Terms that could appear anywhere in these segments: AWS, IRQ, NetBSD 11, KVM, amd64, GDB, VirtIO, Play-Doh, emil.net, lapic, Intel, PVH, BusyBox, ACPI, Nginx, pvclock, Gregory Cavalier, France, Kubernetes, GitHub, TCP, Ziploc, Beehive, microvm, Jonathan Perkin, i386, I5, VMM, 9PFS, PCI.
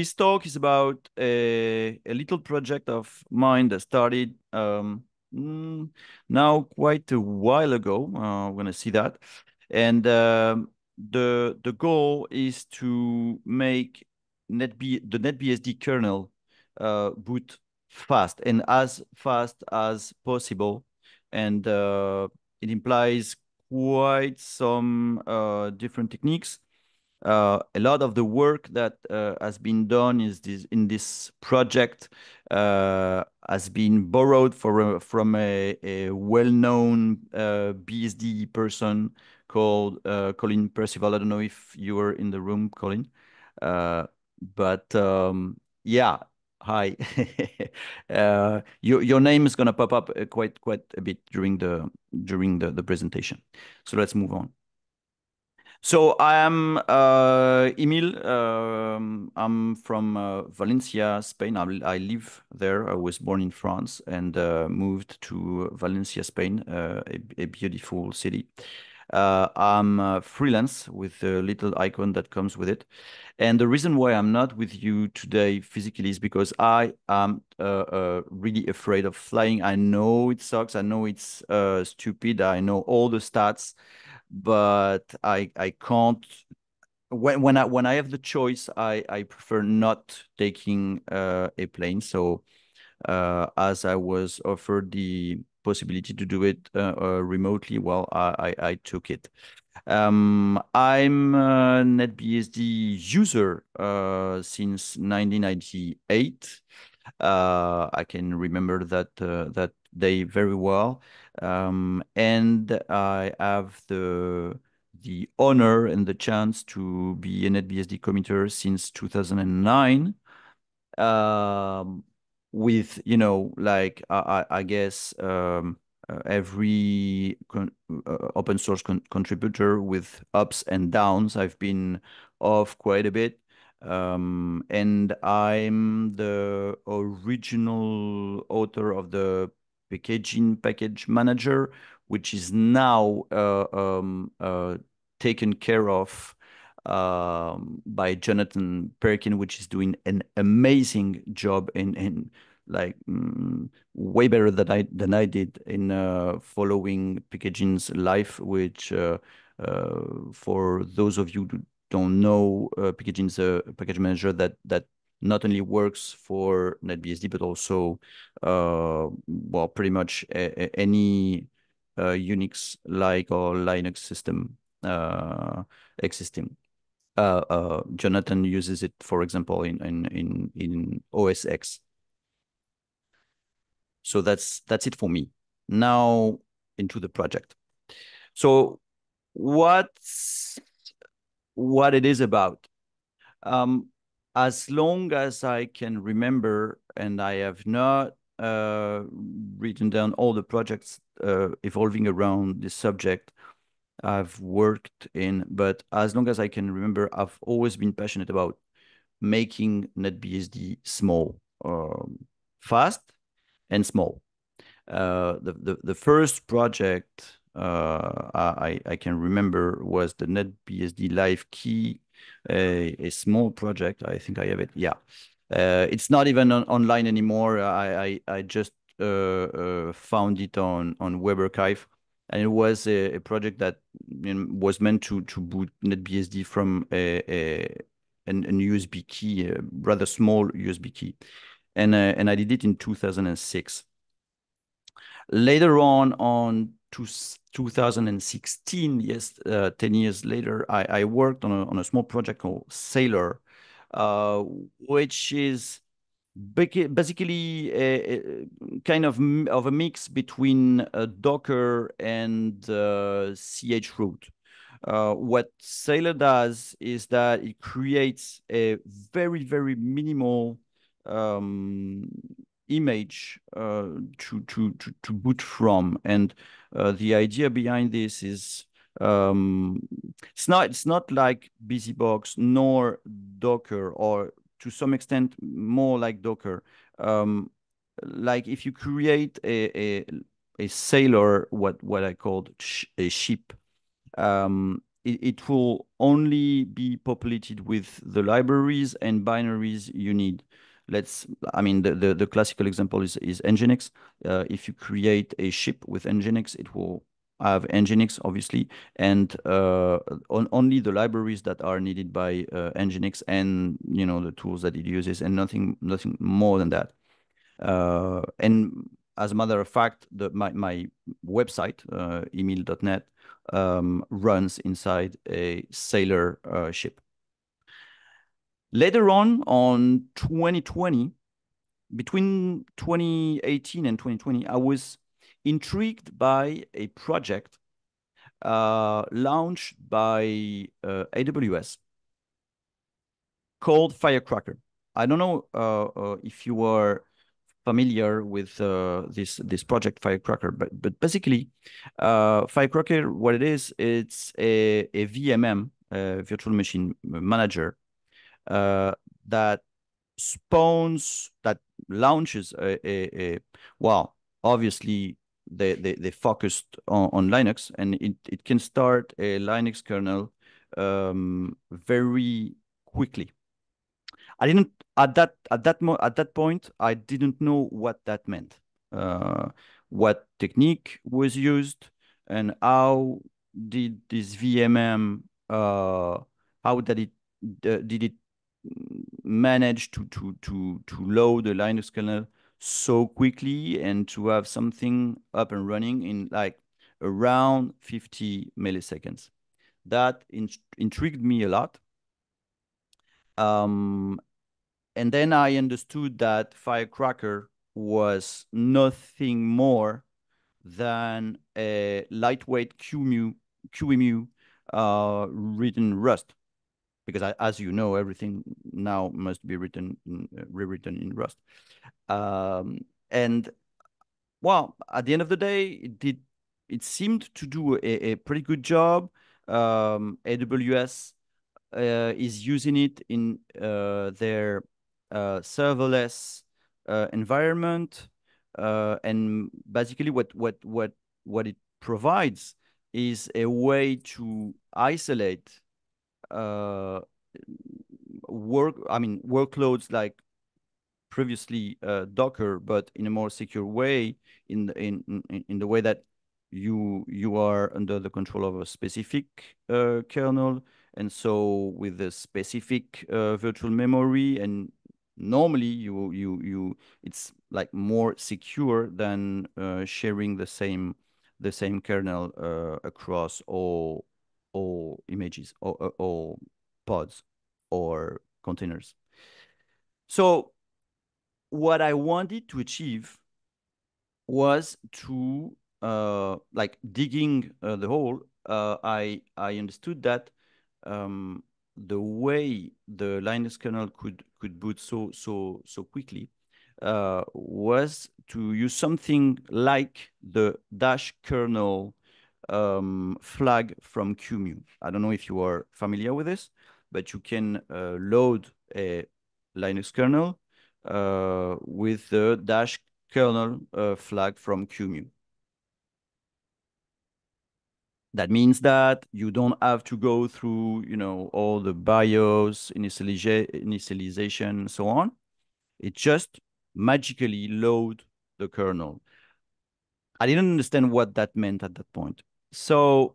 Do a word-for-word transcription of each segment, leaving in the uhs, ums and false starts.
This talk is about a, a little project of mine that started um, now quite a while ago. Uh, we're going to see that. And um, the the goal is to make NetB, the NetBSD kernel uh, boot fast and as fast as possible. And uh, it implies quite some uh, different techniques. Uh, a lot of the work that uh, has been done is this, in this project uh, has been borrowed for, uh, from a, a well-known uh, B S D person called uh, Colin Percival. I don't know if you were in the room, Colin, uh, but um, yeah, hi. uh, your your name is gonna pop up quite quite a bit during the during the, the presentation. So let's move on. So I am uh, Emil. Um, I'm from uh, Valencia, Spain. I, I live there. I was born in France and uh, moved to Valencia, Spain, uh, a, a beautiful city. Uh, I'm uh, freelance with the little icon that comes with it. And the reason why I'm not with you today physically is because I am uh, uh, really afraid of flying. I know it sucks. I know it's uh, stupid. I know all the stats. But I I can't when when I when I have the choice I I prefer not taking uh, a plane. So uh, as I was offered the possibility to do it uh, uh, remotely, well I I, I took it. Um, I'm a NetBSD user uh, since nineteen ninety-eight. Uh, I can remember that uh, that day very well. Um, and I have the the honor and the chance to be a NetBSD committer since two thousand nine. Um, with you know, like I, I guess um, uh, every con uh, open source con contributor with ups and downs, I've been off quite a bit. Um, and I'm the original author of the packaging package manager, which is now uh, um, uh, taken care of uh, by Jonathan Perkin, which is doing an amazing job in, in like mm, way better than I than I did in uh, following packaging's life. Which uh, uh, for those of you who don't know, uh, packaging's a package manager that that. not only works for NetBSD, but also, uh, well, pretty much a, a, any uh, Unix-like or Linux system uh, existing. Uh, uh, Jonathan uses it, for example, in in in, in O S X. So that's that's it for me. Now into the project. So what's what it is about? Um, As long as I can remember, and I have not uh, written down all the projects uh, evolving around this subject I've worked in, but as long as I can remember, I've always been passionate about making NetBSD small, um, fast and small. Uh, the, the, the first project uh, I, I can remember was the NetBSD Live Key. A, a small project. I think I have it. Yeah, uh, it's not even on, online anymore. I I, I just uh, uh, found it on on Web Archive, and it was a, a project that you know, was meant to to boot NetBSD from a, a an, an U S B key, a rather small U S B key, and uh, and I did it in two thousand six. Later on on. two thousand sixteen, yes, uh, ten years later, I, I worked on a, on a small project called Sailor, uh, which is basically a, a kind of, of a mix between uh, Docker and uh, chroot. Uh, what Sailor does is that it creates a very, very minimal um, image uh, to, to, to, to boot from. And uh, the idea behind this is um, it's not it's not like BusyBox nor Docker, or to some extent more like Docker. Um, like if you create a, a, a sailor, what, what I called sh a ship, um, it, it will only be populated with the libraries and binaries you need. Let's, I mean, the, the, the classical example is, is Nginx. Uh, if you create a ship with Nginx, it will have Nginx, obviously, and uh, on, only the libraries that are needed by uh, Nginx and, you know, the tools that it uses, and nothing, nothing more than that. Uh, and as a matter of fact, the, my, my website, uh, emil dot net, um, runs inside a Sailor uh, ship. Later on, on twenty twenty, between twenty eighteen and twenty twenty, I was intrigued by a project uh, launched by uh, A W S called Firecracker. I don't know uh, uh, if you are familiar with uh, this this project Firecracker, but but basically, uh, Firecracker, what it is, it's a, a V M M, uh, virtual machine manager, Uh, that spawns, that launches a, a, a well, obviously they, they, they focused on, on Linux, and it, it can start a Linux kernel um, very quickly. I didn't, at that, at that, at that point, I didn't know what that meant, uh, what technique was used, and how did this V M M, uh, how did it, uh, did it manage to to to to load the Linux kernel so quickly and to have something up and running in like around fifty milliseconds. That in, intrigued me a lot. Um, and then I understood that Firecracker was nothing more than a lightweight Q E M U, Q E M U uh, written Rust. Because as you know, everything now must be written, rewritten in Rust. Um, and well, at the end of the day, it did. It seemed to do a, a pretty good job. Um, A W S uh, is using it in uh, their uh, serverless uh, environment, uh, and basically, what what what what it provides is a way to isolate Uh, work, I mean, workloads like previously uh, Docker, but in a more secure way, in the, in, in in the way that you you are under the control of a specific uh, kernel, and so with a specific uh, virtual memory, and normally you you you it's like more secure than uh, sharing the same the same kernel uh, across all. or images, or, or, or pods, or containers. So what I wanted to achieve was to, uh, like digging uh, the hole, uh, I, I understood that um, the way the Linux kernel could, could boot so, so, so quickly uh, was to use something like the dash kernel Um, flag from Q E M U. I don't know if you are familiar with this, but you can uh, load a Linux kernel uh, with the dash kernel uh, flag from Q E M U. That means that you don't have to go through, you know, all the BIOS, initialization, and so on. It just magically loads the kernel. I didn't understand what that meant at that point. So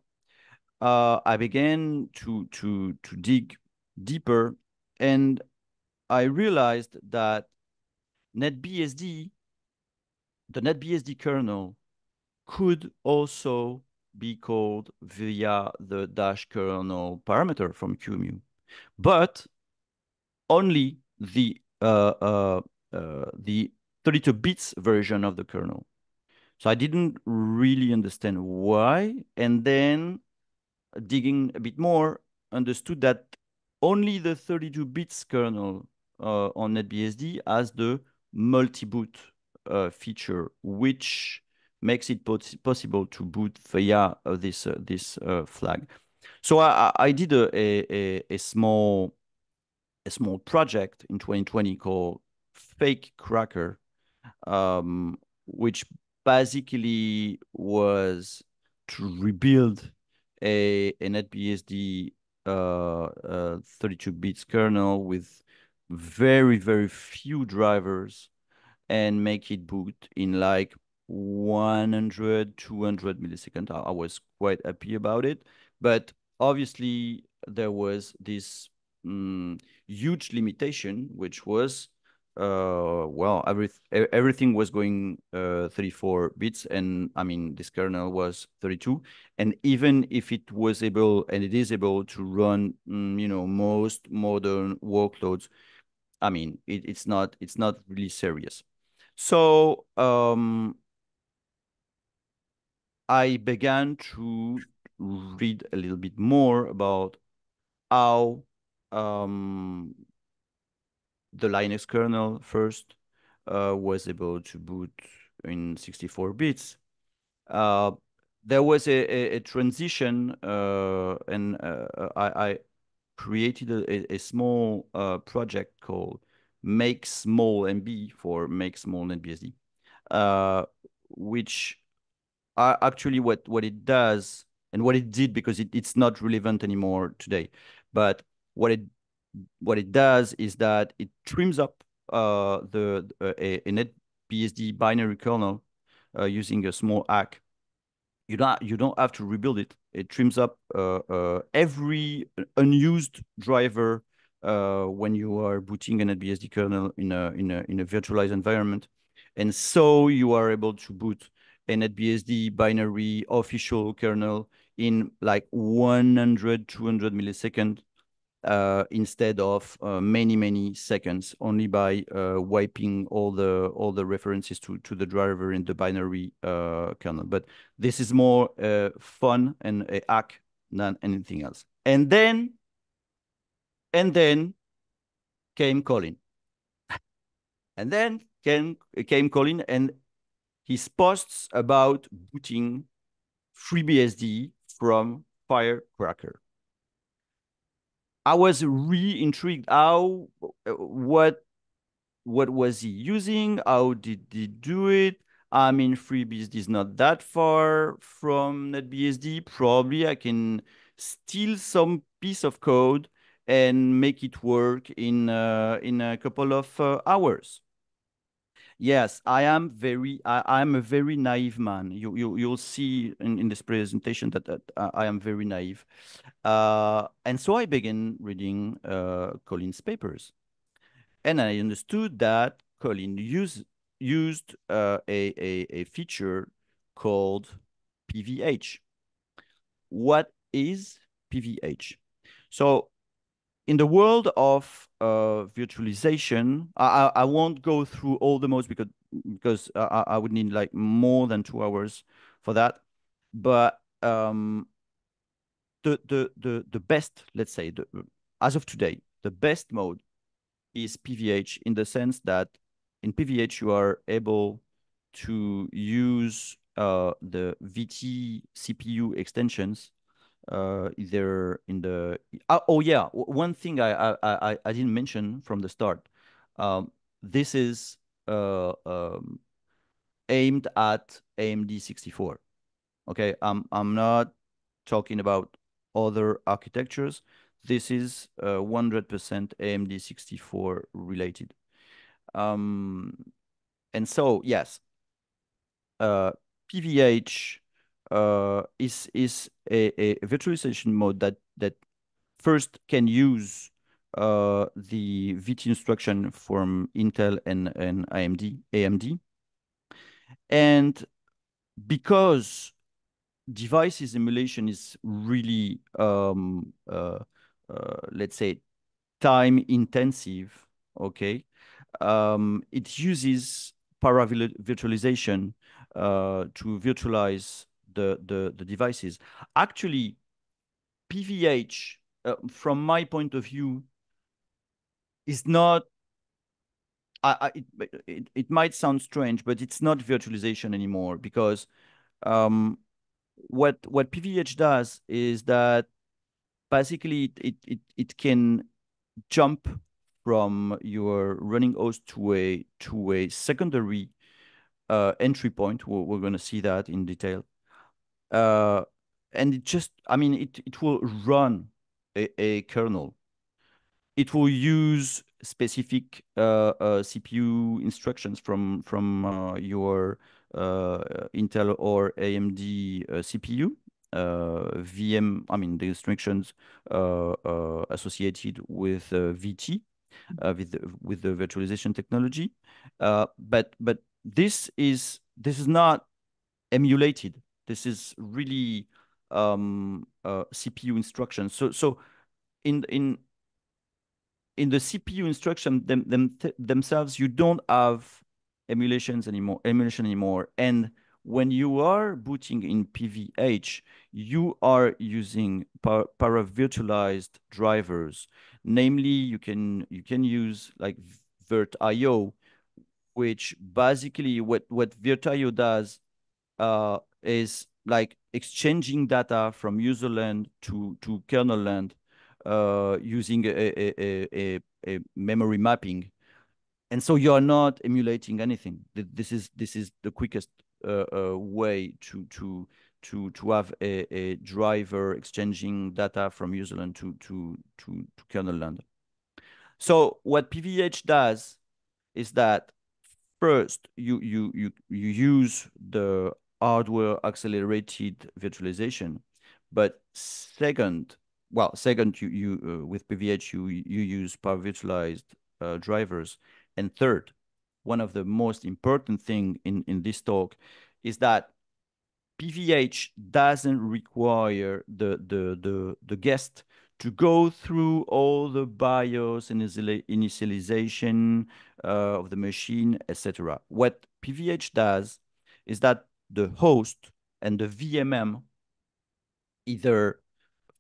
uh, I began to, to, to dig deeper, and I realized that NetBSD, the NetBSD kernel, could also be called via the dash kernel parameter from Q E M U, but only the uh, uh, uh, the thirty-two bits version of the kernel. So I didn't really understand why, and then digging a bit more, understood that only the thirty-two bits kernel uh, on NetBSD has the multi-boot uh, feature, which makes it pos possible to boot via uh, this uh, this uh, flag. So I, I did a, a a small a small project in twenty twenty called Firecracker, um, which basically was to rebuild a, a NetBSD uh, uh, thirty-two bits kernel with very, very few drivers and make it boot in like one hundred, two hundred milliseconds. I, I was quite happy about it. But obviously, there was this um, huge limitation, which was, uh, well, every, everything was going uh, thirty-four bits. And I mean, this kernel was thirty-two. And even if it was able, and it is able to run, you know, most modern workloads, I mean, it, it's not, it's not really serious. So um, I began to read a little bit more about how um, the Linux kernel first uh, was able to boot in sixty-four bits. Uh, there was a, a, a transition, uh, and uh, I, I created a, a small uh, project called Make Small N B for Make Small NetBSD, uh, which are actually what, what it does and what it did, because it, it's not relevant anymore today. But what it what it does is that it trims up uh, the uh, a, a NetBSD binary kernel uh, using a small hack. You don't you don't have to rebuild it. It trims up uh, uh, every unused driver uh, when you are booting a NetBSD kernel in a in a in a virtualized environment, and so you are able to boot a NetBSD binary official kernel in like one hundred, two hundred milliseconds uh, instead of uh, many, many seconds, only by uh, wiping all the all the references to, to the driver in the binary uh, kernel. But this is more uh, fun and a hack than anything else. And then, and then came Colin. and then came, came Colin and his posts about booting FreeBSD from Firecracker. I was really intrigued how, what, what was he using? How did he do it? I mean, FreeBSD is not that far from NetBSD. Probably I can steal some piece of code and make it work in, uh, in a couple of uh, hours. Yes, I am very. I, I'm a very naive man. You you you'll see in, in this presentation that, that I am very naive, uh, and so I began reading uh, Colin's papers, and I understood that Colin used used uh, a, a a feature called P V H. What is P V H? So, in the world of uh, virtualization, I, I won't go through all the modes because because I, I would need like more than two hours for that. But um, the the the the best, let's say, the, as of today, the best mode is P V H, in the sense that in P V H you are able to use uh, the V T C P U extensions. Uh, either in the oh, oh yeah, one thing I I I didn't mention from the start. Um, this is uh, um, aimed at A M D sixty-four. Okay, I'm I'm not talking about other architectures. This is one hundred percent A M D sixty-four related. Um, and so yes, uh, P V H. Uh, is is a, a virtualization mode that that first can use uh, the V T instruction from Intel and and A M D, and because devices emulation is really um, uh, uh, let's say time intensive. Okay, um, it uses para virtualization uh, to virtualize The, the, the devices. Actually, P V H, uh, from my point of view, is not, I, I, it, it might sound strange, but it's not virtualization anymore, because um, what what P V H does is that basically it, it, it can jump from your running host to a, to a secondary uh, entry point. We're, we're going to see that in detail. Uh, and it just, I mean, it, it will run a, a kernel. It will use specific uh, uh, C P U instructions from, from uh, your uh, Intel or A M D uh, C P U, uh, V M, I mean, the instructions uh, uh, associated with uh, V T, uh, with, the, with the virtualization technology. Uh, but but this is, this is not emulated. This is really um, uh, C P U instructions. So, so in, in, in the C P U instruction them, them, themselves, you don't have emulations anymore, emulation anymore. And when you are booting in P V H, you are using par para-virtualized drivers. Namely, you can you can use like VirtIO, which basically what, what VirtIO does uh, is like exchanging data from user land to, to kernel land, Uh, using a, a, a, a memory mapping, and so you are not emulating anything. This is this is the quickest uh, uh, way to to to to have a, a driver exchanging data from userland to to to, to kernel land. So what P V H does is that first you you you you use the hardware accelerated virtualization, but second. Well, second, you you uh, with P V H you you use power virtualized uh, drivers, and third, one of the most important thing in in this talk is that P V H doesn't require the the the the guest to go through all the BIOS initialization uh, of the machine, et cetera. What P V H does is that the host and the V M M either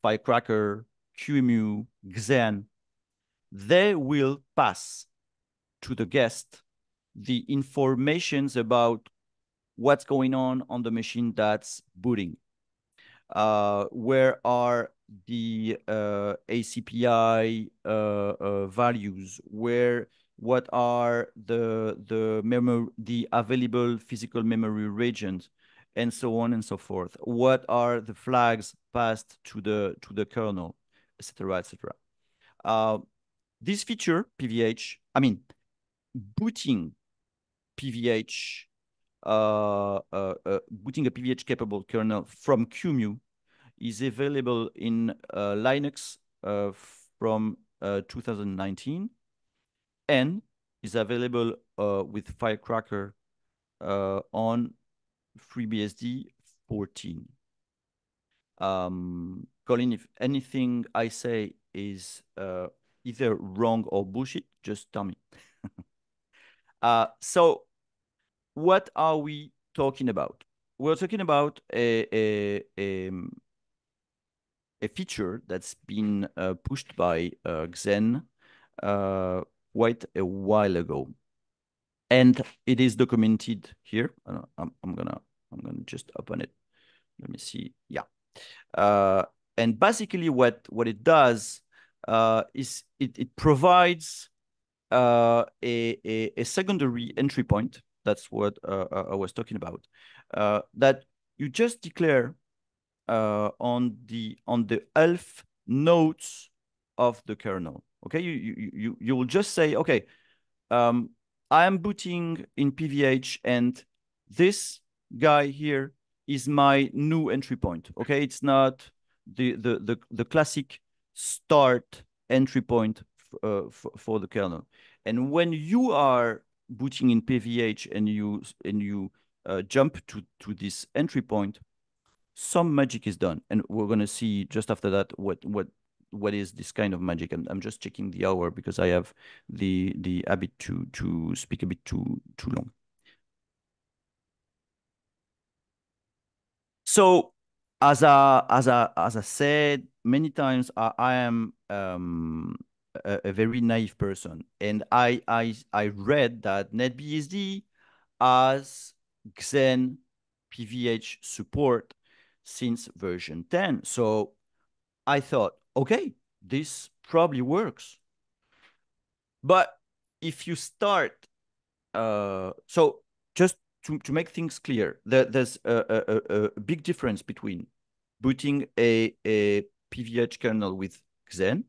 Firecracker, Q E M U, Xen, they will pass to the guest the informations about what's going on on the machine that's booting. Uh, where are the uh, A C P I uh, uh, values? Where what are the the memory, the available physical memory regions? And so on and so forth. What are the flags passed to the to the kernel, et cetera, et cetera. Uh, this feature, P V H, I mean, booting P V H, uh, uh, uh, booting a P V H-capable kernel from Q E M U is available in uh, Linux uh, from uh, two thousand nineteen, and is available uh, with Firecracker uh, on FreeBSD fourteen. Um, Colin, if anything I say is uh, either wrong or bullshit, just tell me. uh, so what are we talking about? We're talking about a, a, a, a feature that's been uh, pushed by uh, Xen uh, quite a while ago. And it is documented here. I'm, I'm gonna, I'm gonna just open it. Let me see. Yeah. Uh, and basically, what what it does uh, is it it provides uh, a, a a secondary entry point. That's what uh, I was talking about. Uh, that you just declare uh, on the on the E L F nodes of the kernel. Okay. You you you you will just say okay. Um, I am booting in P V H, and this guy here is my new entry point. Okay, it's not the the the, the classic start entry point uh, for the kernel. And when you are booting in P V H and you and you uh, jump to to this entry point, some magic is done, and we're gonna see just after that what what. What is this kind of magic? I'm, I'm just checking the hour because I have the the habit to to speak a bit too too long. So as I as I as I said many times, I, I am um, a, a very naive person, and I I I read that NetBSD has Xen P V H support since version ten. So I thought, okay, this probably works. But if you start, uh, so just to, to make things clear, there, there's a, a, a big difference between booting a, a P V H kernel with Xen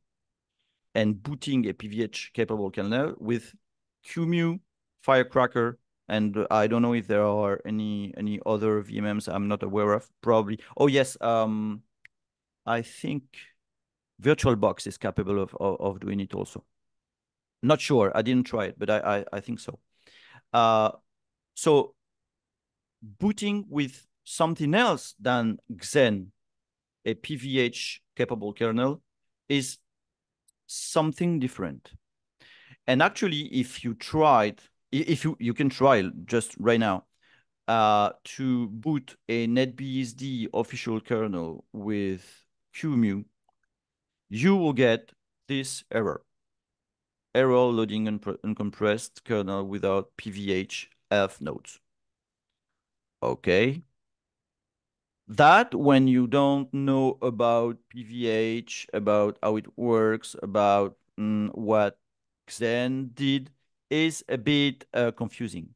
and booting a P V H capable kernel with Q E M U, Firecracker, and I don't know if there are any any other V M Ms I'm not aware of. Probably. Oh yes, um, I think VirtualBox is capable of, of of doing it also. Not sure. I didn't try it, but I I, I think so. Uh, so booting with something else than Xen, a P V H capable kernel, is something different. And actually, if you tried, if you, you can try just right now uh, to boot a NetBSD official kernel with Q E M U, you will get this error. Error loading un uncompressed kernel without P V H E L F nodes. Okay. That, when you don't know about P V H, about how it works, about mm, what Xen did, is a bit uh, confusing.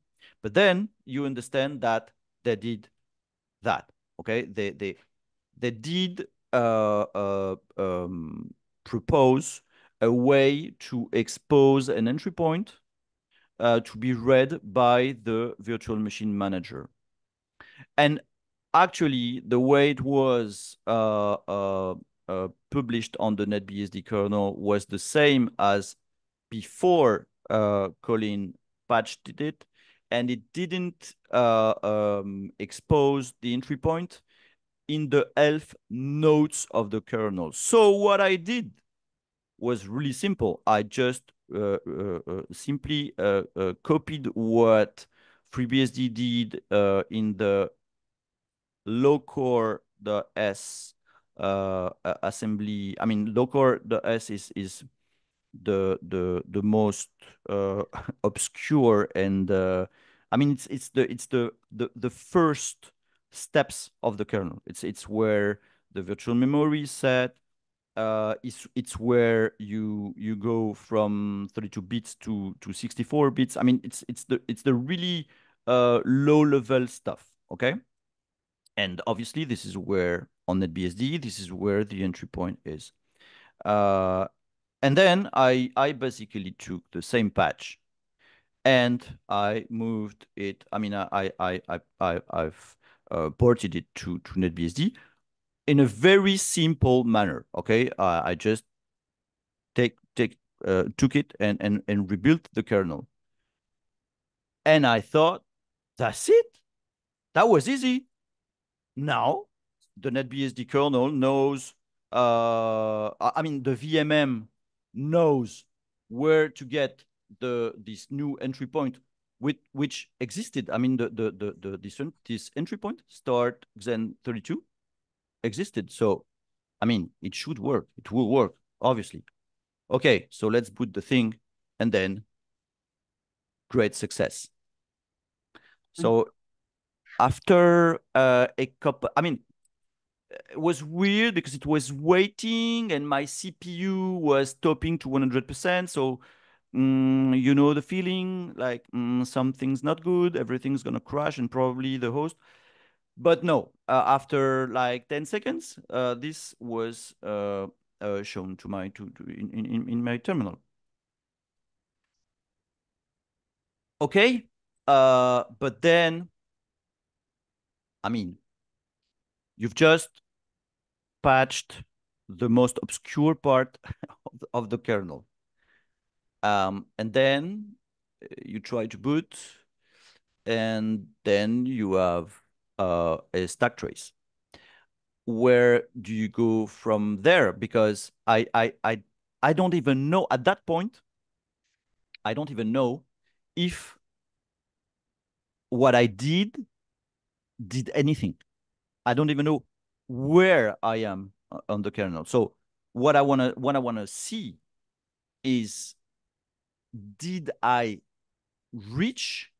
But then you understand that they did that. Okay, they they they did uh, uh, um, propose a way to expose an entry point uh, to be read by the virtual machine manager. And actually, the way it was uh, uh, uh, published on the NetBSD kernel was the same as before uh, Colin patched it, and it didn't uh, um, expose the entry point in the E L F nodes of the kernel. So what I did was really simple. I just uh, uh, uh, simply uh, uh, copied what FreeBSD did uh, in the locore.s uh, assembly. I mean, locore.s is is the the the most uh, obscure and uh, I mean it's it's the it's the, the the first steps of the kernel. It's it's where the virtual memory is set. Uh, it's it's where you you go from thirty-two bits to to sixty-four bits. I mean it's it's the it's the really uh, low level stuff. Okay. And obviously, this is where, on NetBSD, this is where the entry point is. Uh, and then I, I basically took the same patch and I moved it. I mean, I, I, I, I, I've uh, ported it to, to NetBSD in a very simple manner, okay? Uh, I just take, take, uh, took it and, and, and rebuilt the kernel. And I thought, that's it. That was easy. Now, the NetBSD kernel knows, uh, I mean, the V M M knows where to get the this new entry point, with, which existed. I mean, the the the, the this, this entry point, start Xen thirty-two, existed. So, I mean, it should work. It will work, obviously. Okay, so let's boot the thing, and then great success. So... Mm-hmm. After uh, a couple, I mean, it was weird because it was waiting and my C P U was topping to one hundred percent. So, um, you know, the feeling like um, something's not good, everything's going to crash and probably the host. But no, uh, after like ten seconds, uh, this was uh, uh, shown to my to, to in, in, in my terminal. Okay, uh, but then... I mean, you've just patched the most obscure part of the, of the kernel. Um, and then you try to boot, and then you have uh, a stack trace. Where do you go from there? Because I, I, I, I don't even know, at that point, I don't even know if what I did did anything. I don't even know where I am on the kernel. So what I wanna what I wanna see is, did I reach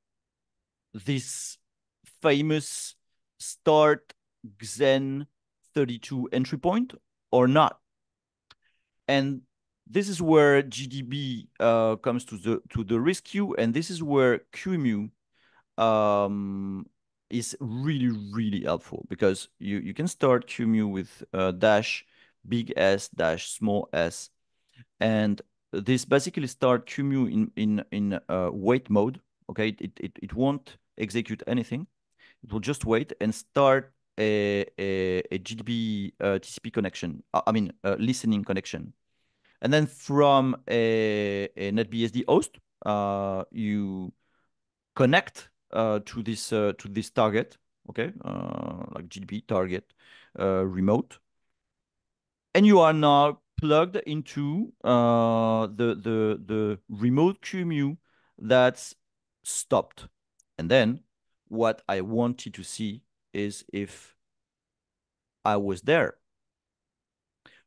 this famous start Xen thirty-two entry point or not? And this is where G D B uh, comes to the to the rescue, and this is where Q E M U um, is really, really helpful because you, you can start Q E M U with uh, dash big S dash small s. And this basically start Q E M U in, in, in uh, wait mode. Okay, it, it, it won't execute anything. It will just wait and start a, a, a G D B uh, T C P connection, I mean, a listening connection. And then from a, a NetBSD host, uh, you connect uh, to this uh, to this target, okay, uh, like G D B target uh, remote, and you are now plugged into uh, the the the remote Q E M U that's stopped. And then what I wanted to see is if I was there.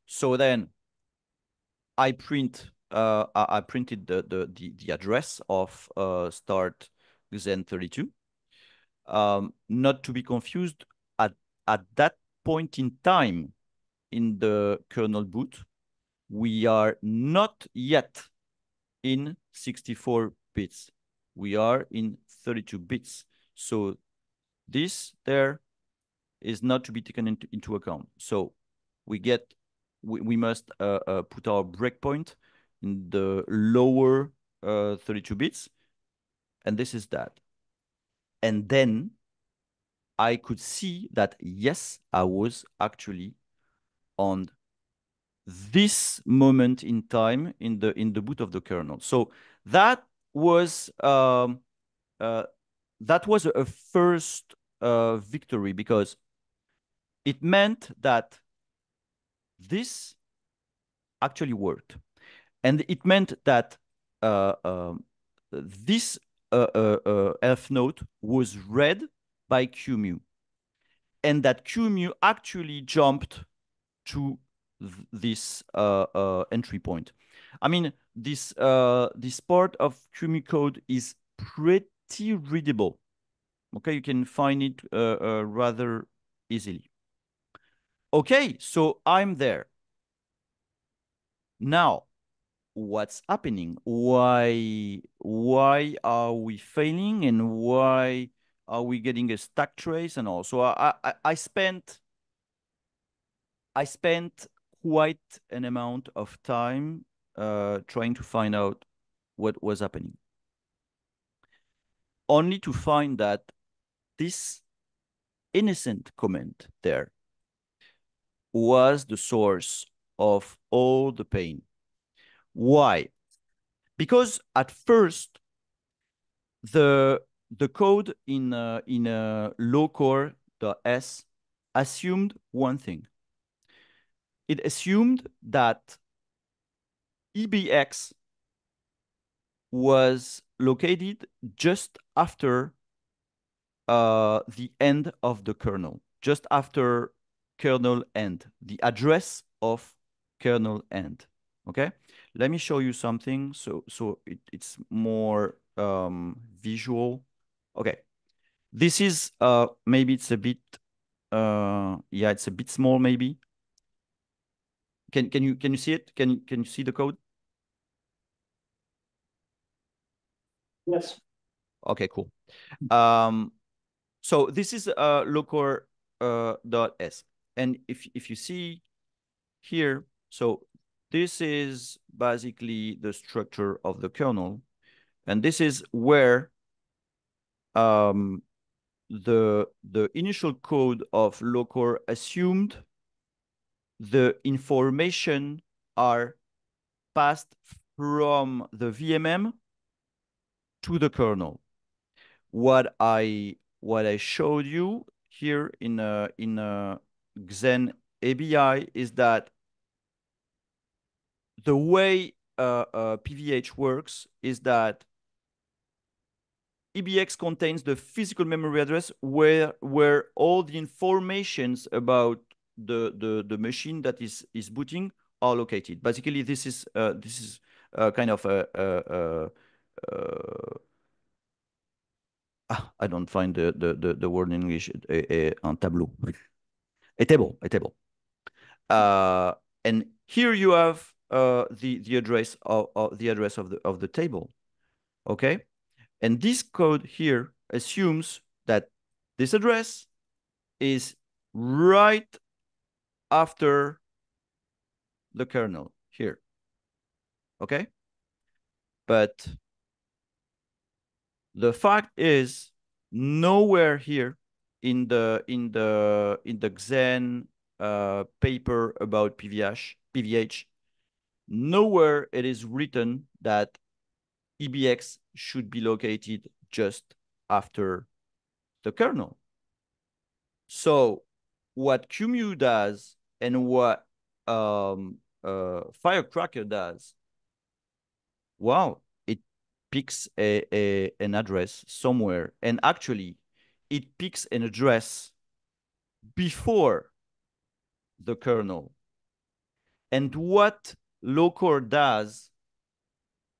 So then I print. Uh, I printed the the the, the address of uh, start Xen thirty-two. Um, not to be confused at at that point in time in the kernel boot, we are not yet in sixty-four bits. We are in thirty-two bits. So this there is not to be taken into into account. So we get. We, we must uh, uh, put our breakpoint in the lower uh, thirty-two bits. And this is that. And then I could see that, yes, I was actually on this moment in time in the in the boot of the kernel. So that was, um, uh, that was a first uh, victory because it meant that this actually worked, and it meant that uh, uh, this uh, uh, uh, E L F node was read by Q E M U, and that Q E M U actually jumped to th this uh, uh, entry point. I mean, this uh, this part of Q E M U code is pretty readable. Okay, you can find it uh, uh, rather easily. Okay, so I'm there. Now, what's happening? Why, why are we failing and why are we getting a stack trace and all? So I, I, I spent, I spent quite an amount of time uh, trying to find out what was happening, only to find that this innocent comment there was the source of all the pain. Why? Because at first, the the code in uh, in uh, locore.s assumed one thing. It assumed that E B X was located just after uh, the end of the kernel, just after kernel end, the address of kernel end. Okay, let me show you something so so it, it's more um, visual. Okay, this is uh maybe it's a bit uh yeah it's a bit small maybe. Can can you can you see it? Can can you see the code? Yes. Okay, cool. Um, so this is uh locore uh, dot s. And if, if you see here, so this is basically the structure of the kernel. And this is where um, the, the initial code of locore assumed the information are passed from the V M M to the kernel. What I, what I showed you here in uh, in uh, Xen A B I is that the way uh, uh, P V H works is that E B X contains the physical memory address where where all the informations about the the, the machine that is is booting are located. Basically, this is uh, this is uh, kind of a, a, a, a ah, I don't find the the the, the word in English. A, a, un tableau. A table, a table. Uh, and here you have uh, the the address of, of the address of the of the table, okay. And this code here assumes that This address is right after the kernel here, okay? But the fact is, nowhere here in the in the in the Xen uh, paper about P V H, P V H, nowhere it is written that E B X should be located just after the kernel. So what Q E M U does and what um, uh, Firecracker does, wow, it picks a, a an address somewhere, and actually it picks an address before the kernel. And what locore does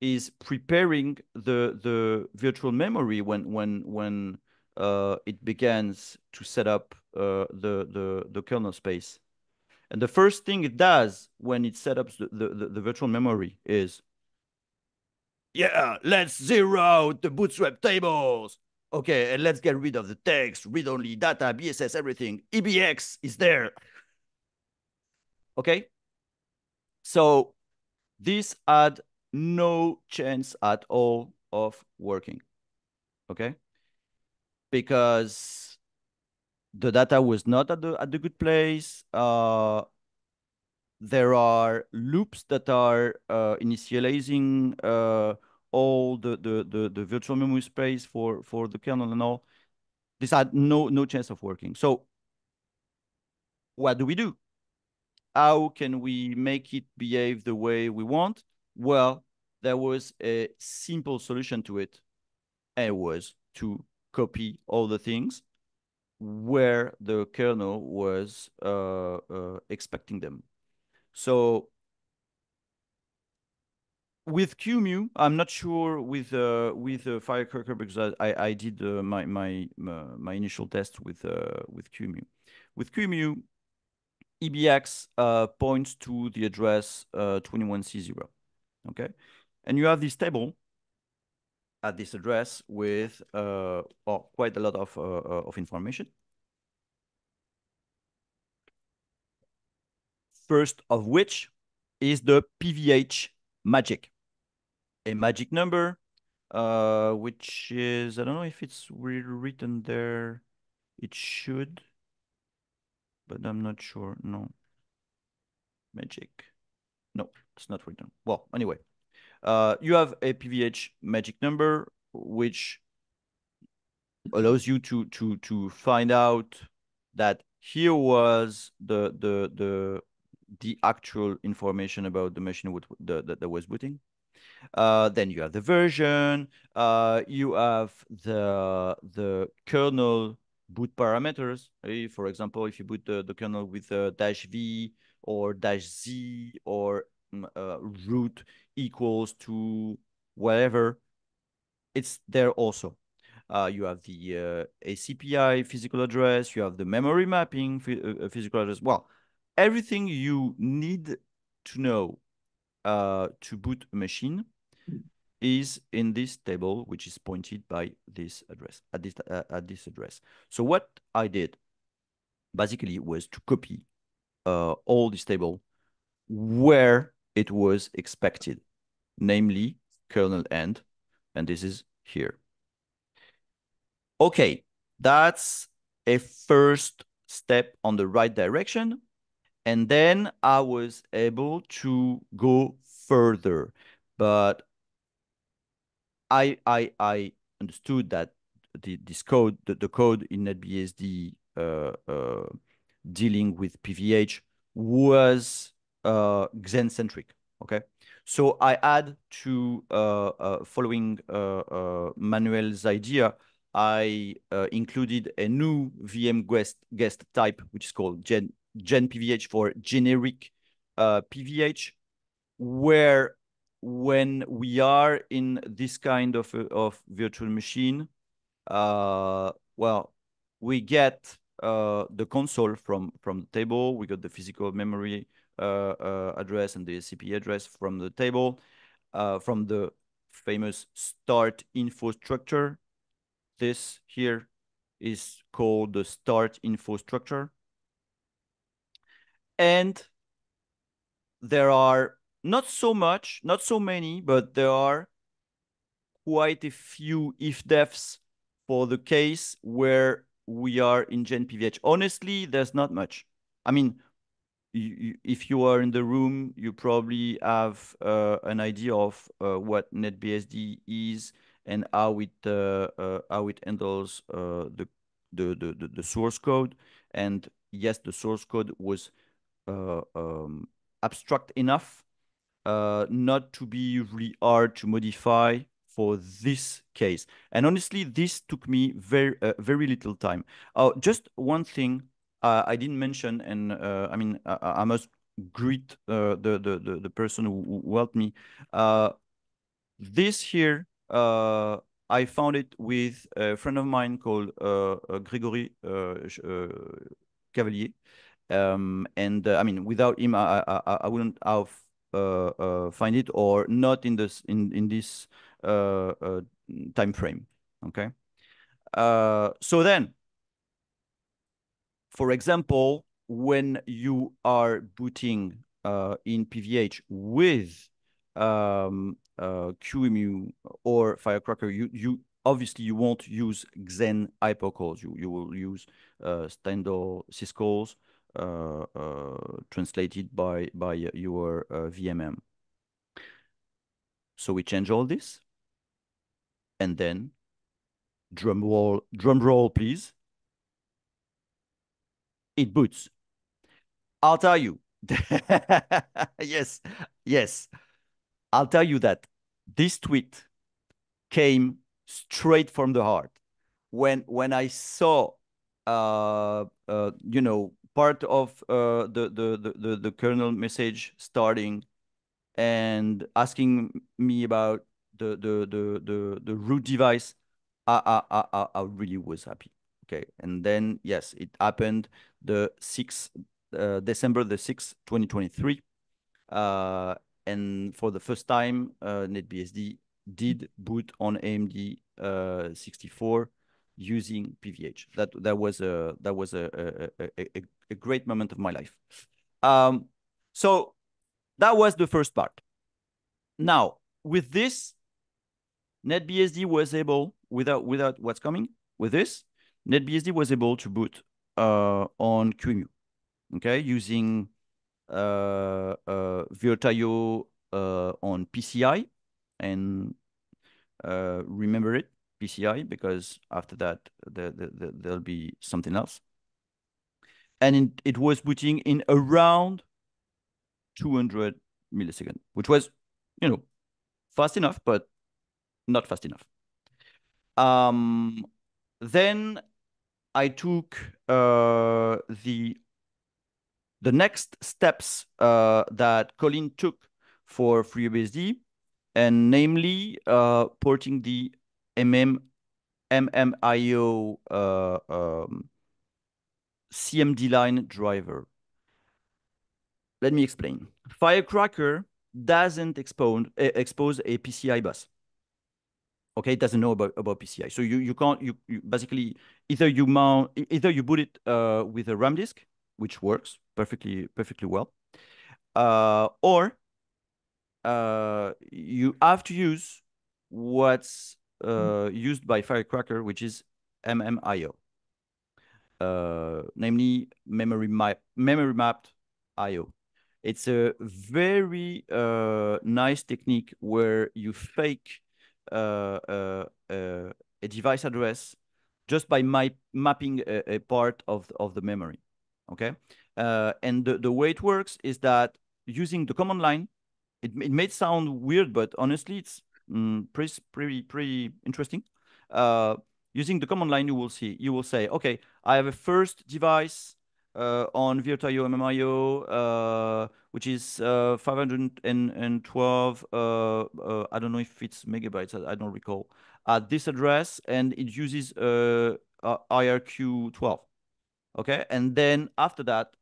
is preparing the the virtual memory when when when uh, it begins to set up uh, the the the kernel space. And the first thing it does when it sets up the, the the virtual memory is, yeah, let's zero out the bootstrap tables. Okay, and let's get rid of the text, read-only data, B S S, everything. E B X is there. Okay, so this had no chance at all of working. Okay, because the data was not at the at the good place. Uh, there are loops that are uh, initializing uh, all the, the the the virtual memory space for for the kernel and all. This had no no chance of working. So what do we do? How can we make it behave the way we want? Well, there was a simple solution to it. It was to copy all the things where the kernel was uh, uh, expecting them. So with Q E M U, I'm not sure with uh, with uh, Firecracker, because I I did uh, my my my initial test with uh, with Q E M U. With Q E M U, E B X uh, points to the address uh, twenty-one C zero, okay? And you have this table at this address with uh, oh, quite a lot of, uh, of information. First of which is the P V H magic, a magic number, uh, which is, I don't know if it's written there, it should, but I'm not sure. No. Magic. No, it's not written. Well, anyway, uh, you have a P V H magic number, which allows you to to to find out that here was the the the the actual information about the machine with the, the, that was booting. Uh, then you have the version. Uh, you have the the kernel boot parameters. For example, if you boot the, the kernel with uh, dash v or dash z or uh, root equals to whatever, it's there also. Uh, you have the uh, A C P I physical address. You have the memory mapping physical address. Well, everything you need to know uh, to boot a machine is in this table, which is pointed by this address, at this, uh, at this address. So what I did basically was to copy uh, all this table where it was expected, namely kernel end, and this is here. Okay, that's a first step on the right direction. And then I was able to go further, but I, I, I understood that the, this code, the, the code in NetBSD uh, uh, dealing with P V H was uh, Xen-centric, okay? So I had to, uh, uh, following uh, uh, Manuel's idea, I uh, included a new V M guest, guest type, which is called Gen, Gen P V H for generic uh, P V H, where when we are in this kind of of virtual machine, uh, well, we get uh, the console from from the table. We got the physical memory uh, uh, address and the A C P I address from the table, uh, from the famous start info structure. This here is called the start info structure. And there are not so much, not so many, but there are quite a few ifdefs for the case where we are in Gen P V H. Honestly, there's not much. I mean, you, you, if you are in the room, you probably have uh, an idea of uh, what NetBSD is and how it uh, uh, how it handles uh, the, the the the source code. And yes, the source code was uh, um, abstract enough uh, not to be really hard to modify for this case. And honestly, this took me very uh, very little time. Uh, just one thing uh, I didn't mention, and uh, I mean, I, I must greet uh, the, the, the, the person who, who helped me. Uh, this here, uh, I found it with a friend of mine called uh, uh, Grégory uh, uh, Cavalier. Um, and uh, I mean, without him, I, I, I wouldn't have uh, uh, find it, or not in this, in, in this Uh, uh, time frame. Okay. Uh, so then, for example, when you are booting uh, in P V H with um, uh, Q E M U or Firecracker, you you obviously you won't use Xen hypercalls. You you will use uh, standard syscalls uh, uh, translated by by your uh, V M M. So we change all this. And then, drum roll, drum roll, please. It boots. I'll tell you. yes, yes. I'll tell you that this tweet came straight from the heart. When when I saw, uh, uh, you know, part of uh, the, the the the the kernel message starting, and asking me about The the the the the root device, I I I I really was happy. Okay, and then yes, it happened the sixth uh, December the sixth, twenty twenty three, uh, and for the first time, uh, NetBSD did boot on A M D uh, sixty four using P V H. That that was a that was a a a, a great moment of my life. Um, so that was the first part. Now with this. NetBSD was able, without without what's coming with this, NetBSD was able to boot uh, on Q E M U, okay, using uh, uh, VirtIO uh, on P C I, and uh, remember it, P C I, because after that there, there, there'll be something else. And it, it was booting in around two hundred milliseconds, which was, you know, fast enough, but not fast enough. Um, then I took uh, the the next steps uh, that Colin took for FreeBSD, and namely uh, porting the M M M M I O uh, um, C M D line driver. Let me explain. Firecracker doesn't expose expose a P C I bus. Okay, it doesn't know about, about P C I. So you, you can't, you, you basically, either you mount, either you boot it uh, with a RAM disk, which works perfectly, perfectly well, uh, or uh, you have to use what's uh, used by Firecracker, which is M M I O, uh, namely memory, map, memory mapped I O. It's a very uh, nice technique where you fake Uh, uh, uh, a device address just by my mapping a, a part of, of the memory, okay? Uh, and the, the way it works is that using the command line, it, it may sound weird, but honestly, it's mm, pretty, pretty, pretty interesting. Uh, using the command line, you will see, you will say, okay, I have a first device uh, on VirtIO M M I O, uh, which is uh, five hundred twelve, uh, uh, I don't know if it's megabytes, I, I don't recall, at this address, and it uses uh, uh, I R Q twelve, okay? And then after that,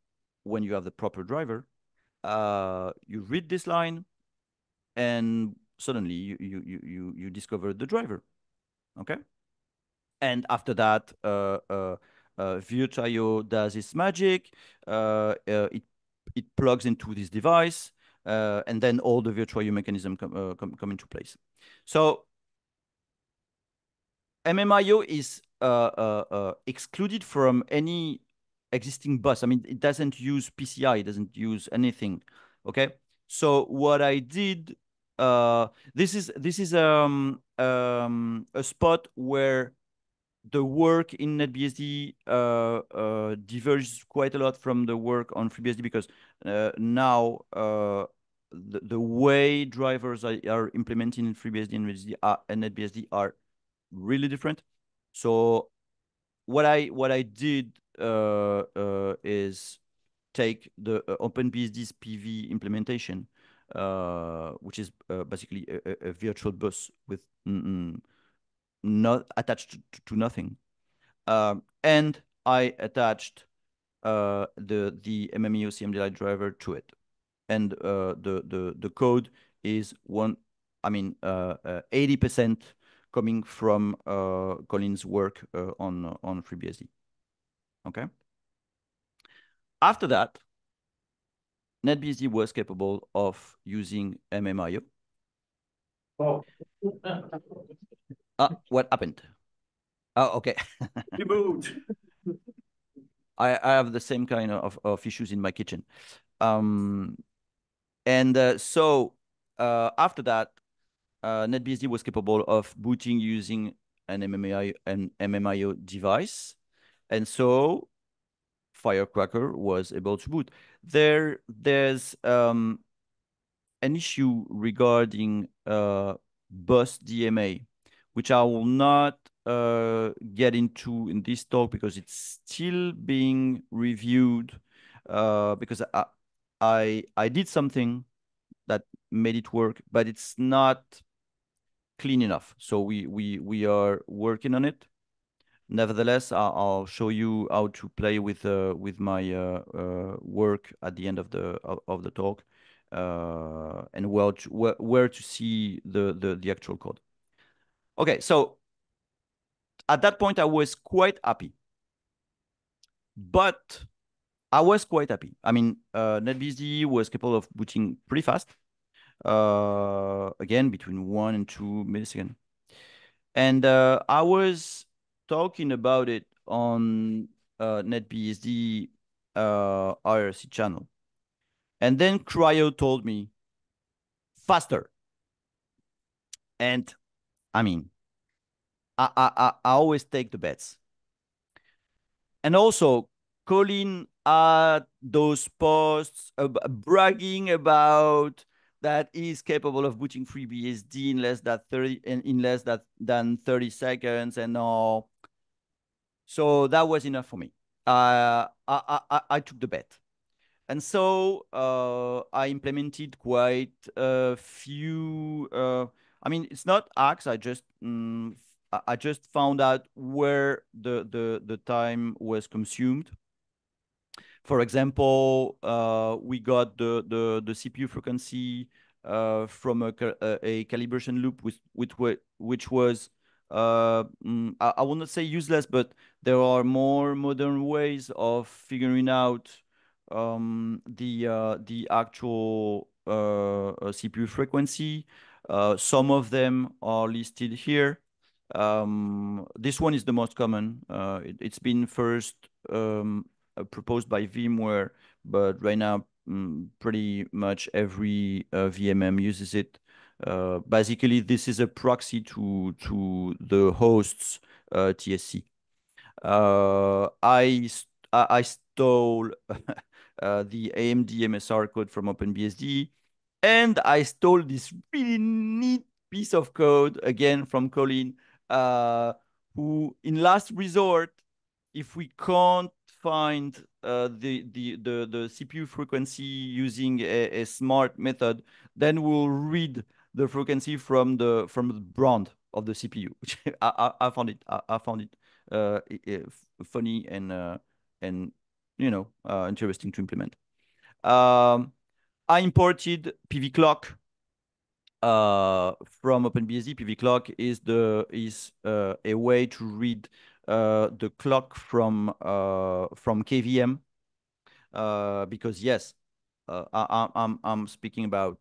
when you have the proper driver, uh, you read this line, and suddenly you, you, you, you discover the driver, okay? And after that, uh, uh, uh, VirtIO does its magic. Uh, uh, it it plugs into this device, uh, and then all the VirtIO mechanism com uh, com come into place. So M M I O is uh, uh, uh, excluded from any existing bus. I mean, it doesn't use P C I. It doesn't use anything. Okay. So what I did, uh, this is this is um, um, a spot where the work in NetBSD uh, uh, diverges quite a lot from the work on FreeBSD, because uh, now uh, the, the way drivers are, are implementing in FreeBSD and, NetBSD are, and NetBSD are really different. So what I what I did uh, uh, is take the uh, OpenBSD's P V implementation, uh, which is uh, basically a, a virtual bus with mm-mm, not attached to, to nothing, um, and I attached uh, the the M M I O C M D Lite driver to it, and uh, the the the code is one. I mean, eighty uh, percent uh, coming from uh, Colin's work uh, on on FreeBSD. Okay. After that, NetBSD was capable of using M M I O. Oh. Uh, what happened? Oh, okay. You moved. I, I have the same kind of, of issues in my kitchen. Um, and uh, so uh, after that, uh, NetBSD was capable of booting using an M M I O, an M M I O device. And so Firecracker was able to boot. There, there's um, an issue regarding uh, bus D M A, which I will not uh, get into in this talk because it's still being reviewed, uh, because I, I I did something that made it work, but it's not clean enough. So we we we are working on it. Nevertheless, I'll, I'll show you how to play with uh, with my uh, uh, work at the end of the of, of the talk, uh, and where to, where, where to see the, the the actual code. Okay, so at that point, I was quite happy. But I was quite happy. I mean, uh, NetBSD was capable of booting pretty fast. Uh, again, between one and two milliseconds. And uh, I was talking about it on uh, NetBSD uh, I R C channel. And then Cryo told me, faster. And I mean, I, I, I always take the bets. And also, Colin had those posts uh, bragging about that he's capable of booting FreeBSD in less than thirty in less that, than thirty seconds and all. So that was enough for me. Uh, I, I, I took the bet. And so uh, I implemented quite a few... Uh, I mean, it's not hacks. I just um, I just found out where the the the time was consumed. For example, uh, we got the the the C P U frequency uh, from a, a calibration loop with which which was uh, I, I will not say useless, but there are more modern ways of figuring out um, the uh, the actual uh, C P U frequency. Uh, some of them are listed here. Um, this one is the most common. Uh, it, it's been first um, proposed by VMware, but right now um, pretty much every uh, V M M uses it. Uh, basically, this is a proxy to to the host's uh, T S C. Uh, I st I stole uh, the A M D M S R code from OpenBSD. And I stole this really neat piece of code, again, from Colin, uh, who, in last resort, if we can't find uh, the, the, the, the C P U frequency using a, a smart method, then we'll read the frequency from the from the brand of the C P U. Which I, I, I found it I, I found it uh, funny and uh, and you know uh, interesting to implement. Um, I imported P V clock uh, from OpenBSD, pvclock is the is uh, a way to read uh, the clock from uh, from K V M. Uh, because yes, uh, I, I'm I'm speaking about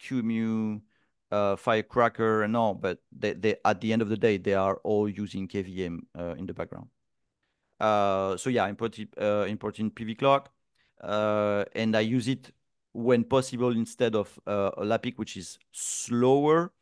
Q E M U, uh, Firecracker, and all, but they they at the end of the day they are all using K V M uh, in the background. Uh, so yeah, importing uh, importing pvclock, uh, and I use it when possible instead of uh, LAPIC, which is slower,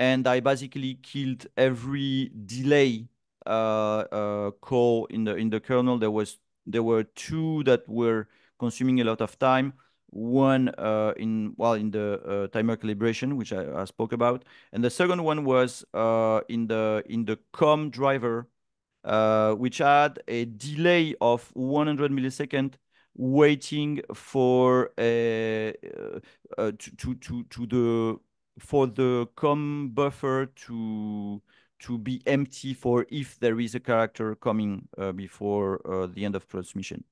and I basically killed every delay uh, uh, call in the in the kernel. There was there were two that were consuming a lot of time. One uh, in well in the uh, timer calibration, which I, I spoke about, and the second one was uh, in the in the COM driver, uh, which had a delay of one hundred milliseconds. Waiting for a uh, to, to to to the for the COM buffer to to be empty for if there is a character coming uh, before uh, the end of transmission.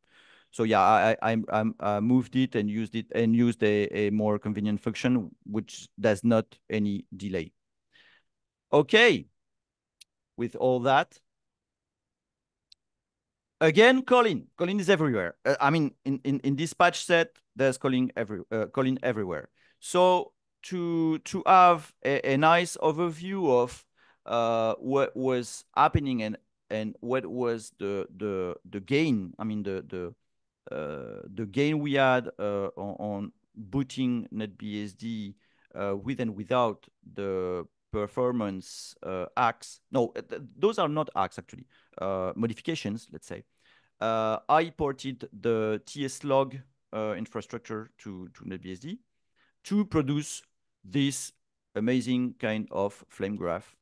So yeah, I I, I I moved it and used it and used a a more convenient function which does not any delay. Okay, with all that. Again, Colin. Colin is everywhere. Uh, I mean, in, in, in this patch set, there's Colin every uh, Colin everywhere. So to to have a, a nice overview of uh, what was happening and and what was the the the gain. I mean, the the uh, the gain we had uh, on, on booting NetBSD uh, with and without the performance uh, hacks. No, th those are not hacks actually. Uh, modifications, let's say. Uh, I ported the T S log uh, infrastructure to, to NetBSD to produce this amazing kind of flame graph.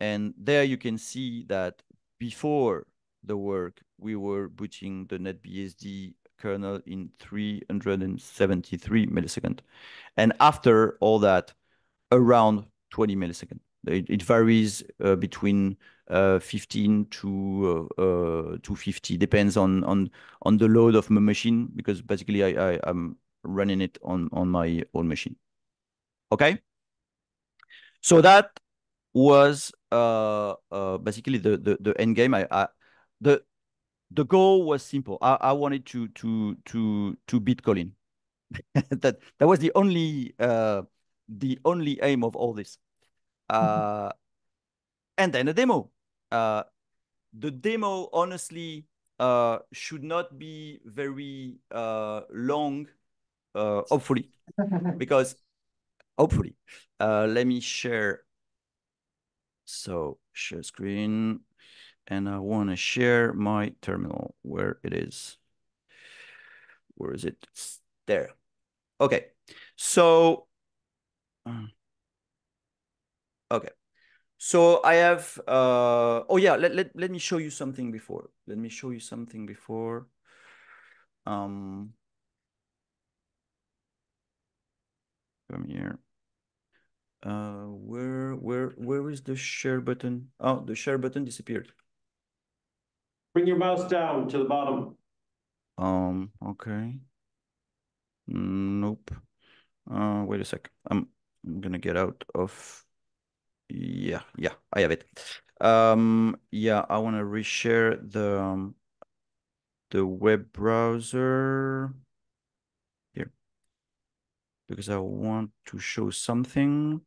And there you can see that before the work, we were booting the NetBSD kernel in three hundred seventy-three milliseconds. And after all that, around twenty milliseconds. It, it varies uh, between uh, fifteen to uh, uh, to fifty. Depends on on on the load of my machine, because basically I, I I'm running it on on my own machine. Okay. So that was uh, uh, basically the, the the end game. I, I the the goal was simple. I, I wanted to to to to beat Colin. that that was the only uh, the only aim of all this. Uh, and then a demo. Uh, the demo, honestly, uh, should not be very uh, long, uh, hopefully, because hopefully, uh, let me share. So share screen, and I want to share my terminal where it is. Where is it? It's there. Okay, so. Uh, Okay, so I have, uh, oh yeah, let, let, let me show you something before. Let me show you something before. Um, come here. Uh, where, where, where is the share button? Oh, the share button disappeared. Bring your mouse down to the bottom. Um, okay. Nope. Uh, wait a sec. I'm, I'm gonna get out of. Yeah, yeah, I have it. Um, yeah, I want to reshare the um, the web browser here because I want to show something.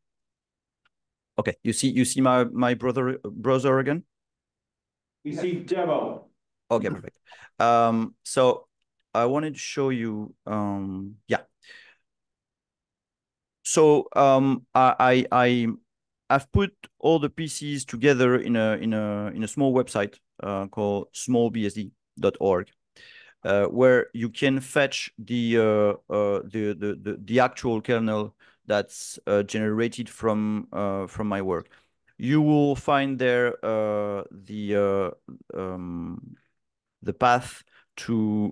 Okay, you see, you see my my brother browser again. You see demo. Okay, perfect. Um, so I wanted to show you. Um, yeah. So um, I I. I I've put all the P Cs together in a in a in a small website uh, called small B S D dot org, uh, where you can fetch the, uh, uh, the the the the actual kernel that's uh, generated from uh, from my work. You will find there uh, the uh, um, the path to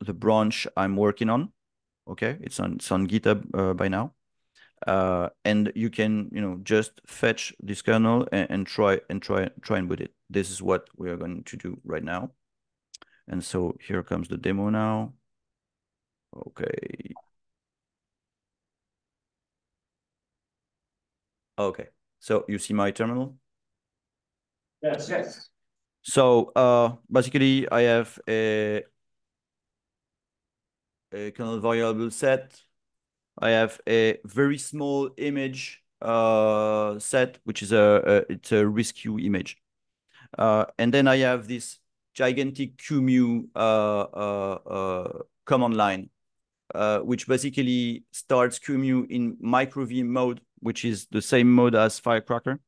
the branch I'm working on. Okay, it's on it's on GitHub uh, by now. Uh, and you can, you know, just fetch this kernel and, and try and try try and boot it. This is what we are going to do right now. And so here comes the demo now. Okay. Okay, so you see my terminal? Yes. Yes. So uh, basically, I have a, a kernel variable set. I have a very small image uh, set, which is a, a it's a rescue image, uh, and then I have this gigantic Q E M U uh, uh, uh, command line, uh, which basically starts Q E M U in micro V mode, which is the same mode as Firecracker.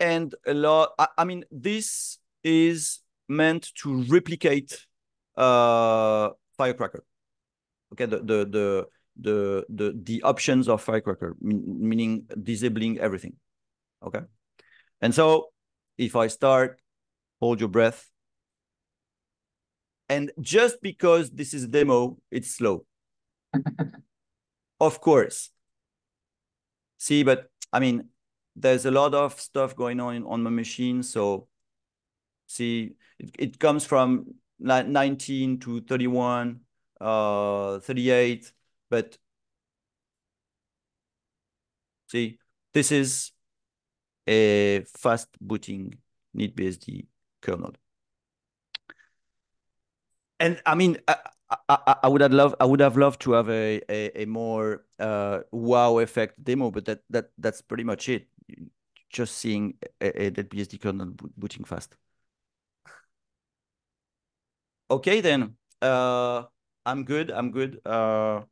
And a lot, I, I mean, this is meant to replicate uh, Firecracker. Okay, the the the the the, the options of Firecracker, meaning disabling everything. Okay, and so if I start, hold your breath. And just because this is a demo, it's slow. Of course. See, but I mean, there's a lot of stuff going on in, on my machine. So see, it, it comes from nineteen to thirty-one, uh, thirty-eight. But see, this is a fast booting N I T B S D kernel. And I mean, I, I, I would have loved, I would have loved to have a a, a more uh, wow effect demo, but that that that's pretty much it. Just seeing a, a N I T B S D kernel booting fast. Okay, then uh, I'm good. I'm good. Uh,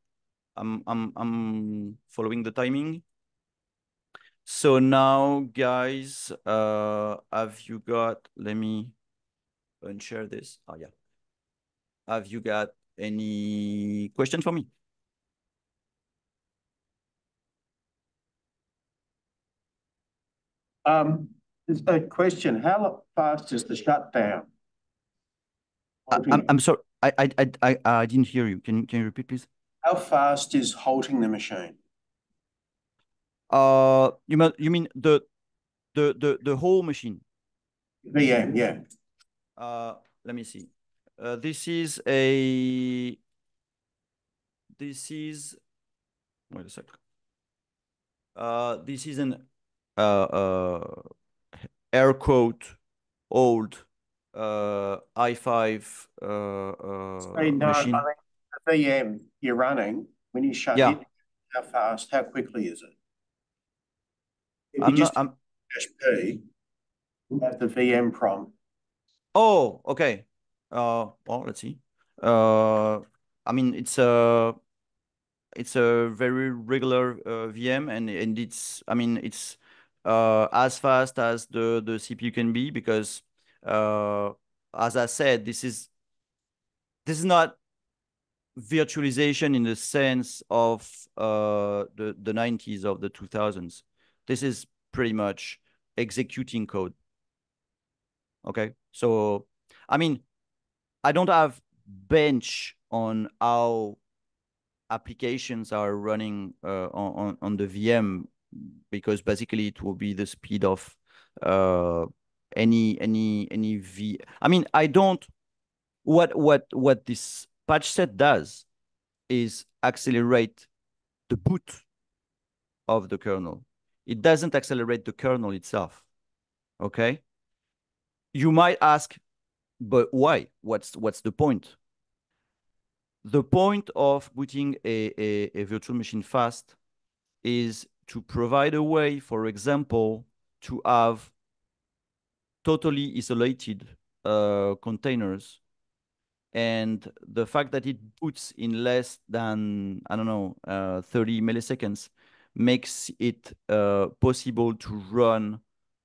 I'm I'm I'm following the timing. So now, guys, uh, have you got? Let me unshare this. Oh yeah. Have you got any questions for me? Um, a question: how fast is the shutdown? I, I'm, I'm sorry, I I I I didn't hear you. Can can you repeat, please? How fast is halting the machine? Uh, you mean you mean the the the the whole machine? Yeah, yeah. Uh, let me see. Uh, this is a, this is, wait a sec. Uh, this is an uh, uh, air quote old uh, i five uh, uh, hey, no, machine. I think the V M you're running, when you shut yeah. it, how fast, how quickly is it? If I'm you just not, I'm... P at the V M prompt. Oh, okay. Uh, well, let's see. Uh, I mean, it's a it's a very regular uh, V M, and and it's I mean it's uh, as fast as the the C P U can be, because uh, as I said, this is this is not virtualization in the sense of uh, the the nineties of the two thousands. This is pretty much executing code. Okay, so I mean. I don't have bench on how applications are running uh, on, on the V M, because basically it will be the speed of uh, any any any V. I mean, I don't. What what what this patch set does is accelerate the boot of the kernel. It doesn't accelerate the kernel itself. Okay. You might ask. But why? What's what's the point? The point of booting a, a, a virtual machine fast is to provide a way, for example, to have totally isolated uh, containers. And the fact that it boots in less than, I don't know, uh, thirty milliseconds makes it uh, possible to run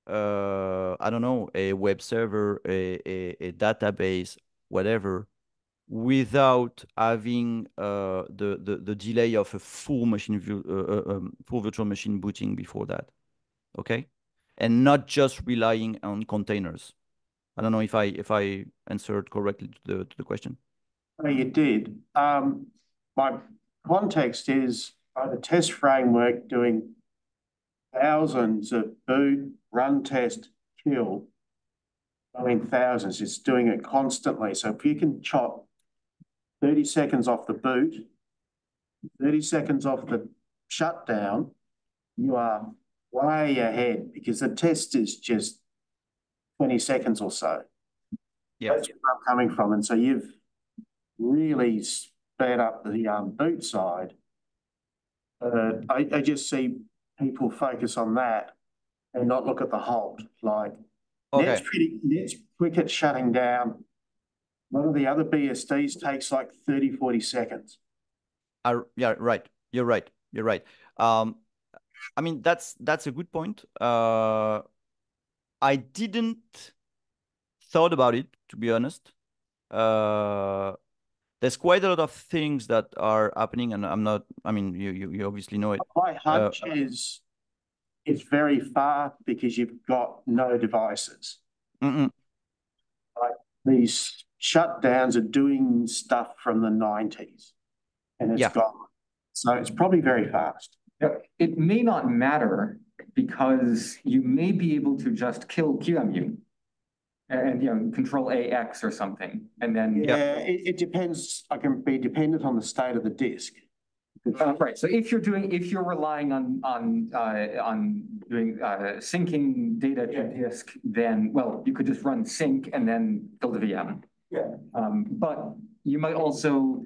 Uh, I don't know, a web server, a, a, a database, whatever, without having uh, the, the the delay of a full machine view, uh, um, full virtual machine booting before that, okay, and not just relying on containers. I don't know if I if I answered correctly to the to the question. Oh, you did. Um, my context is uh, the test framework doing thousands of boot, run, test, kill. I mean, thousands. It's doing it constantly. So if you can chop thirty seconds off the boot, thirty seconds off the shutdown, you are way ahead because the test is just twenty seconds or so. Yeah. That's where I'm coming from. And so you've really sped up the um, boot side. Uh, I, I just see people focus on that and not look at the halt. Like, okay. Net's pretty, Net's quick at shutting down. One of the other B S Ds takes like thirty, forty seconds. Uh, yeah, right. You're right. You're right. Um, I mean, that's that's a good point. Uh, I didn't thought about it, to be honest. Uh, there's quite a lot of things that are happening, and I'm not, I mean, you you, you obviously know it. My hunch uh, is it's very far because you've got no devices. Mm-mm. Like these shutdowns are doing stuff from the nineties, and it's yeah. gone. So it's probably very fast. It may not matter because you may be able to just kill Q E M U and you know control A X or something, and then yeah, yeah. It, it depends. I can be dependent on the state of the disk. Uh, right. So if you're doing, if you're relying on on uh, on doing uh, syncing data yeah. to disk, then well, you could just run sync and then build a V M. Yeah. Um, but you might also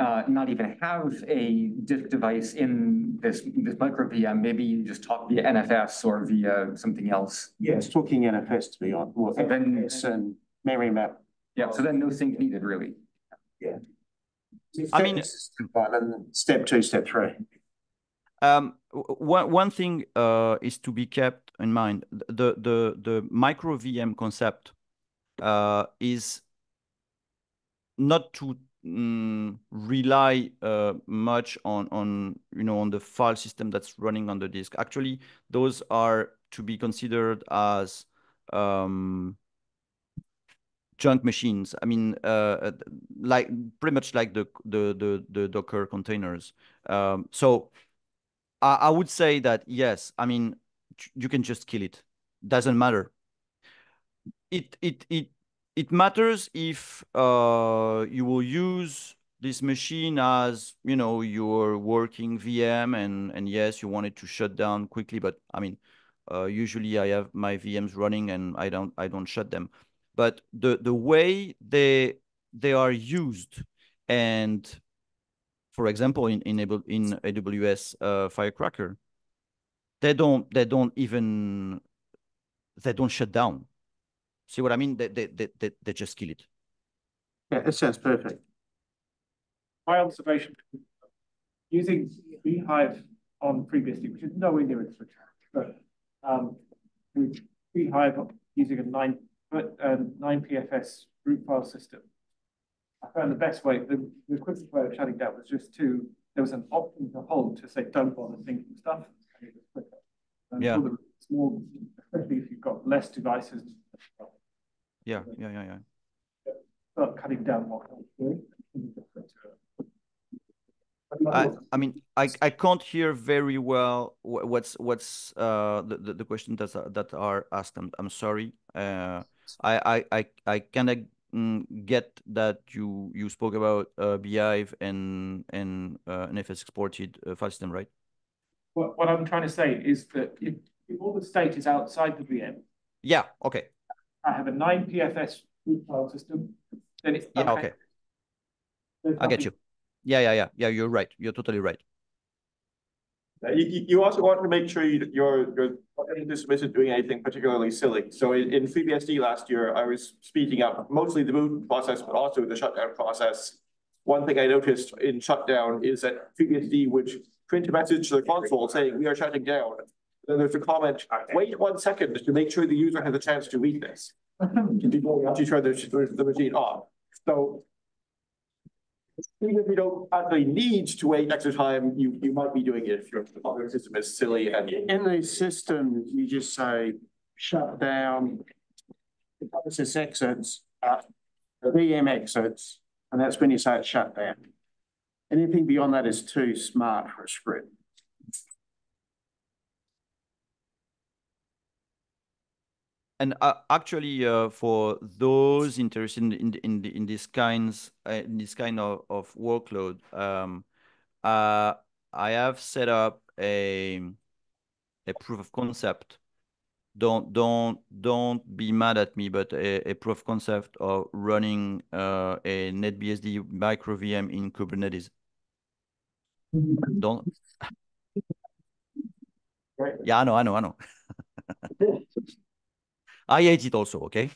uh, not even have a disk device in this this micro V M. Maybe you just talk via N F S or via something else. Yeah, it's talking N F S to be on. Well, so N F S then, and memory map. Yeah. So then no sync needed really. Yeah. I mean, step two, step three. Um, one one thing uh, is to be kept in mind. The the the micro V M concept uh, is not to mm, rely uh, much on on you know on the file system that's running on the disk. Actually, those are to be considered as um, junk machines. I mean, uh, like pretty much like the the the, the Docker containers. Um, so I, I would say that yes. I mean, you can just kill it. Doesn't matter. It it it it matters if uh, you will use this machine as you know your working V M, and and yes, you want it to shut down quickly. But I mean, uh, usually I have my V Ms running, and I don't I don't shut them. But the, the way they they are used, and for example in in, in A W S uh, Firecracker, they don't they don't even they don't shut down. See what I mean? They they they they just kill it. Yeah, that sounds perfect. My observation using Beehive on FreeBSD, which is nowhere near its return, um, with Beehive using a nine. But um, nine P F S root file system. I found the best way, the, the quickest way of shutting down was just to, there was an option to hold to say, don't bother syncing stuff. And it was quicker. And yeah. The small, especially if you've got less devices. Yeah, so, yeah, yeah, yeah. yeah. Start cutting down what I was doing. I, I mean, I, I can't hear very well what's what's uh, the, the questions that, that are asked. I'm, I'm sorry. Uh, I I I kind of get that you you spoke about uh, Beehive and and uh, N F S exported uh, file system, right? What what I'm trying to say is that if, if all the state is outside the V M, yeah, okay. I have a nine P F S root file system. Then it's yeah, okay. okay. I get you. Yeah, yeah, yeah, yeah. You're right. You're totally right. You, you also want to make sure you, you're you're this isn't doing anything particularly silly. So in, in FreeBSD last year, I was speeding up mostly the boot process, but also the shutdown process. One thing I noticed in shutdown is that FreeBSD would print a message to the console saying we are shutting down. Then there's a comment: wait one second to make sure the user has a chance to read this before we actually turn the, the machine off. So. Even if you don't actually need to wait extra time, you, you might be doing it if your operating system is silly. And in these systems, you just say shut down the process exits, uh, the V M exits, and that's when you say it's shut down. Anything beyond that is too smart for a script. And uh, actually, uh, for those interested in in in, in this kinds uh, in this kind of, of workload, um, uh, I have set up a a proof of concept. Don't don't don't be mad at me, but a, a proof of concept of running uh, a NetBSD micro V M in Kubernetes. Don't. Yeah, I know, I know, I know. I hate it also. Okay.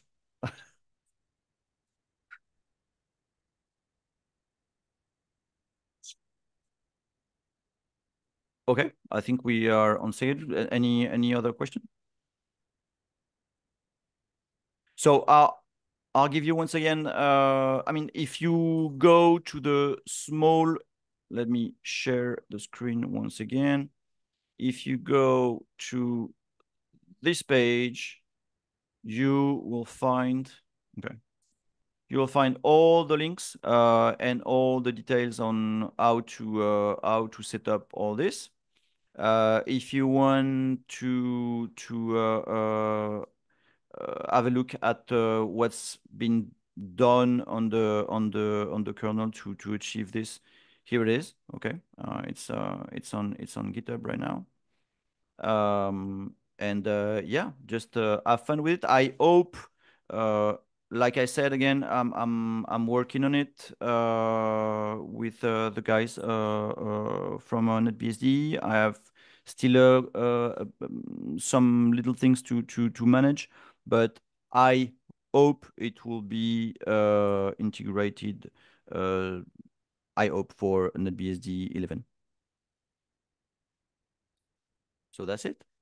Okay, I think we are on stage. Any any other question? So I'll I'll give you once again. Uh, I mean, if you go to the small, let me share the screen once again. If you go to this page, you will find okay. You will find all the links uh, and all the details on how to uh, how to set up all this. Uh, if you want to to uh, uh, have a look at uh, what's been done on the on the on the kernel to to achieve this, here it is. Okay, uh, it's uh, it's on it's on GitHub right now. Um, and uh, yeah, just uh, have fun with it. I hope, uh, like I said again, I'm I'm I'm working on it uh, with uh, the guys uh, uh, from uh, NetBSD. I have still uh, uh, some little things to, to, to manage, but I hope it will be uh, integrated, uh, I hope, for NetBSD eleven. So that's it.